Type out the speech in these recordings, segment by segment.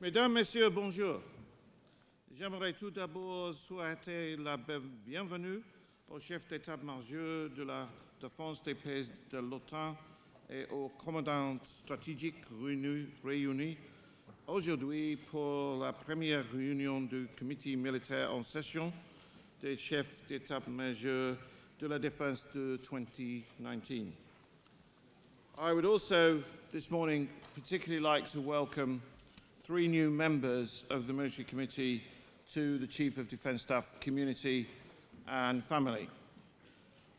Mesdames, Messieurs, bonjour. J'aimerais tout d'abord souhaiter la bienvenue au chef d'état-major de la défense des pays de l'OTAN et aux commandants stratégiques réunis aujourd'hui pour la première réunion du comité militaire en session des chefs d'état-major de la défense de 2019. I would also this morning particularly like to welcome three new members of the Military Committee to the Chief of Defence Staff community and family.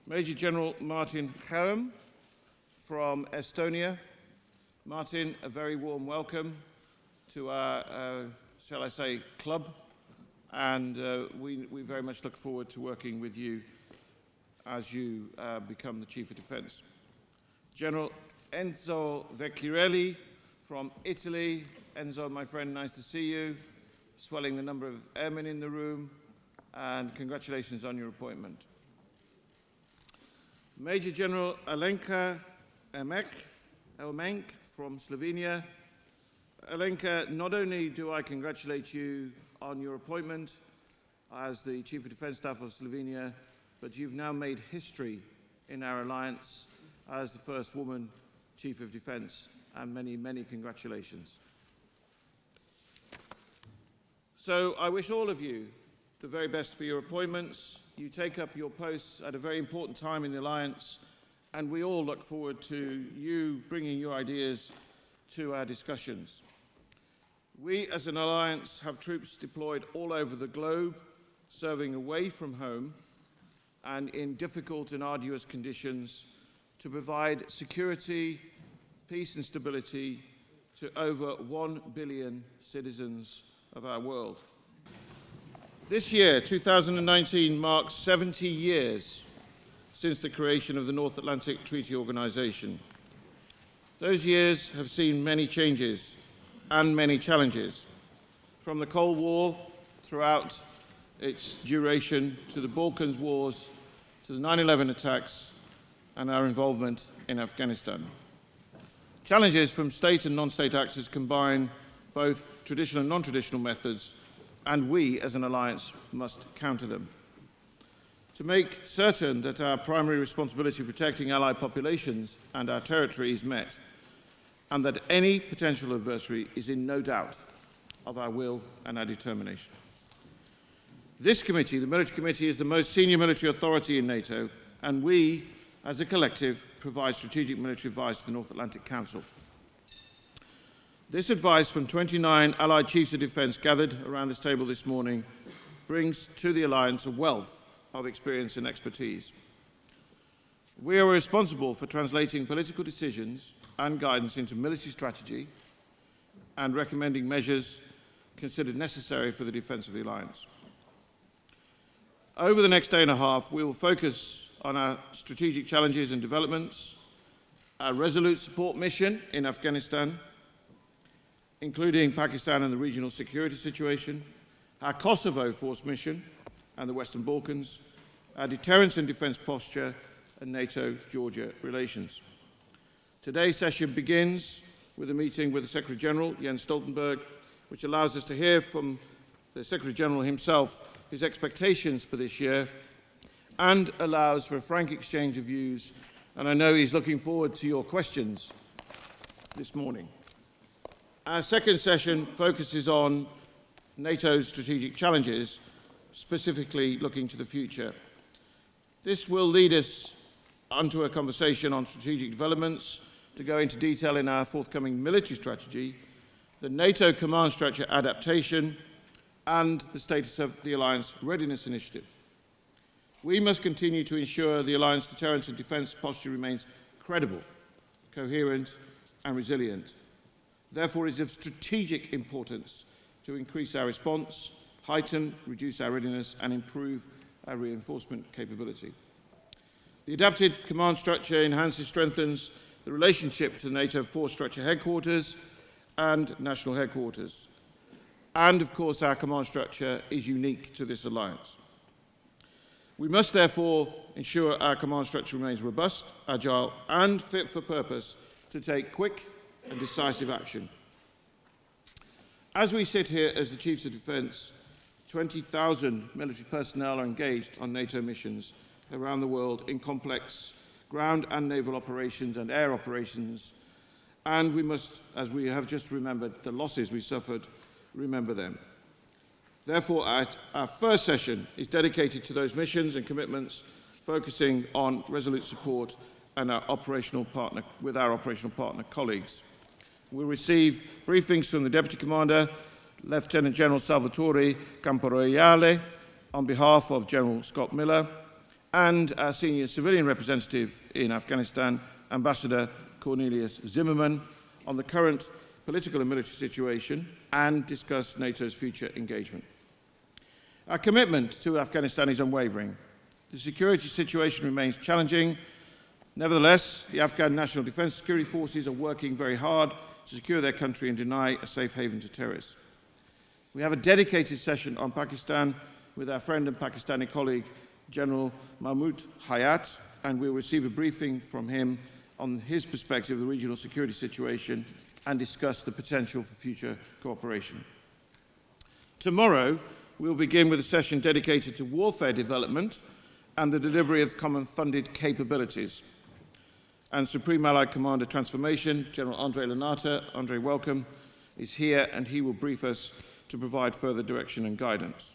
Major General Martin Haram from Estonia. Martin, a very warm welcome to our, shall I say, club, and we very much look forward to working with you as you become the Chief of Defence. General Enzo Vecchirelli from Italy. Enzo, my friend, nice to see you. Swelling the number of airmen in the room, and congratulations on your appointment. Major General Alenka Elmenk from Slovenia. Alenka, not only do I congratulate you on your appointment as the Chief of Defence Staff of Slovenia, but you've now made history in our alliance as the first woman Chief of Defence, and many, many congratulations. So I wish all of you the very best for your appointments. You take up your posts at a very important time in the Alliance, and we all look forward to you bringing your ideas to our discussions. We as an Alliance have troops deployed all over the globe, serving away from home and in difficult and arduous conditions to provide security, peace and stability to over 1 billion citizens of our world. This year, 2019, marks 70 years since the creation of the North Atlantic Treaty Organization. Those years have seen many changes and many challenges, from the Cold War throughout its duration to the Balkans wars, to the 9/11 attacks and our involvement in Afghanistan. Challenges from state and non-state actors combine both traditional and non-traditional methods, and we as an alliance must counter them. To make certain that our primary responsibility of protecting allied populations and our territory is met, and that any potential adversary is in no doubt of our will and our determination. This committee, the Military Committee, is the most senior military authority in NATO, and we, as a collective, provide strategic military advice to the North Atlantic Council. This advice from 29 Allied Chiefs of Defence gathered around this table this morning brings to the Alliance a wealth of experience and expertise. We are responsible for translating political decisions and guidance into military strategy and recommending measures considered necessary for the defence of the Alliance. Over the next day and a half, we will focus on our strategic challenges and developments, our resolute support mission in Afghanistan, including Pakistan and the regional security situation, our Kosovo force mission and the Western Balkans, our deterrence and defence posture, and NATO-Georgia relations. Today's session begins with a meeting with the Secretary-General, Jens Stoltenberg, which allows us to hear from the Secretary-General himself his expectations for this year and allows for a frank exchange of views, and I know he's looking forward to your questions this morning. Our second session focuses on NATO's strategic challenges, specifically looking to the future. This will lead us onto a conversation on strategic developments, to go into detail in our forthcoming military strategy, the NATO command structure adaptation, and the status of the Alliance Readiness Initiative. We must continue to ensure the Alliance deterrence and defence posture remains credible, coherent, and resilient. Therefore, it is of strategic importance to increase our response, heighten, reduce our readiness, and improve our reinforcement capability. The adapted command structure enhances and strengthens the relationship to NATO force structure headquarters and national headquarters. And, of course, our command structure is unique to this alliance. We must, therefore, ensure our command structure remains robust, agile, and fit for purpose to take quick and decisive action. As we sit here as the Chiefs of Defence, 20,000 military personnel are engaged on NATO missions around the world in complex ground and naval operations and air operations, and we must, as we have just remembered the losses we suffered, remember them. Therefore, our first session is dedicated to those missions and commitments, focusing on resolute support and with our operational partner colleagues. We'll receive briefings from the Deputy Commander, Lieutenant General Salvatore Camporeale, on behalf of General Scott Miller, and our senior civilian representative in Afghanistan, Ambassador Cornelius Zimmerman, on the current political and military situation, and discuss NATO's future engagement. Our commitment to Afghanistan is unwavering. The security situation remains challenging. Nevertheless, the Afghan National Defence Security Forces are working very hard to secure their country and deny a safe haven to terrorists. We have a dedicated session on Pakistan with our friend and Pakistani colleague, General Mahmoud Hayat, and we'll receive a briefing from him on his perspective of the regional security situation and discuss the potential for future cooperation. Tomorrow, we'll begin with a session dedicated to warfare development and the delivery of common funded capabilities. And Supreme Allied Commander Transformation, General Andre Lenata, Andre, welcome, is here, and he will brief us to provide further direction and guidance.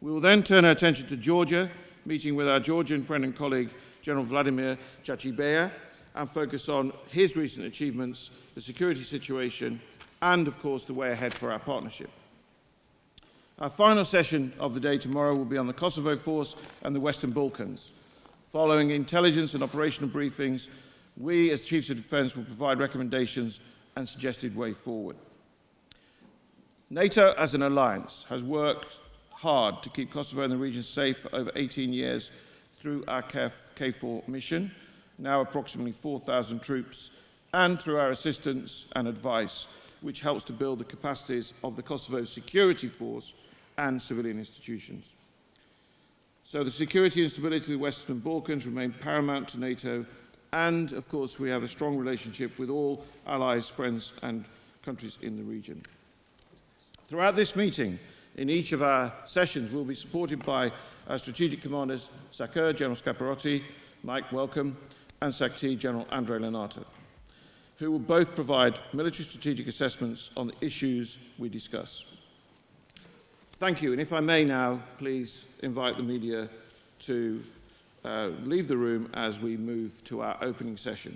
We will then turn our attention to Georgia, meeting with our Georgian friend and colleague, General Vladimir Chachibaya, and focus on his recent achievements, the security situation, and of course the way ahead for our partnership. Our final session of the day tomorrow will be on the Kosovo force and the Western Balkans. Following intelligence and operational briefings, we as Chiefs of Defence will provide recommendations and suggested way forward. NATO as an alliance has worked hard to keep Kosovo and the region safe for over 18 years through our KFOR mission, now approximately 4,000 troops, and through our assistance and advice, which helps to build the capacities of the Kosovo security force and civilian institutions. So the security and stability of the Western Balkans remain paramount to NATO, and of course we have a strong relationship with all allies, friends and countries in the region. Throughout this meeting, in each of our sessions, we'll be supported by our strategic commanders, SACEUR, General Scaparotti, Mike, welcome, and SACT, General Andre Lenata, who will both provide military strategic assessments on the issues we discuss. Thank you, and if I may now, please invite the media to leave the room as we move to our opening session.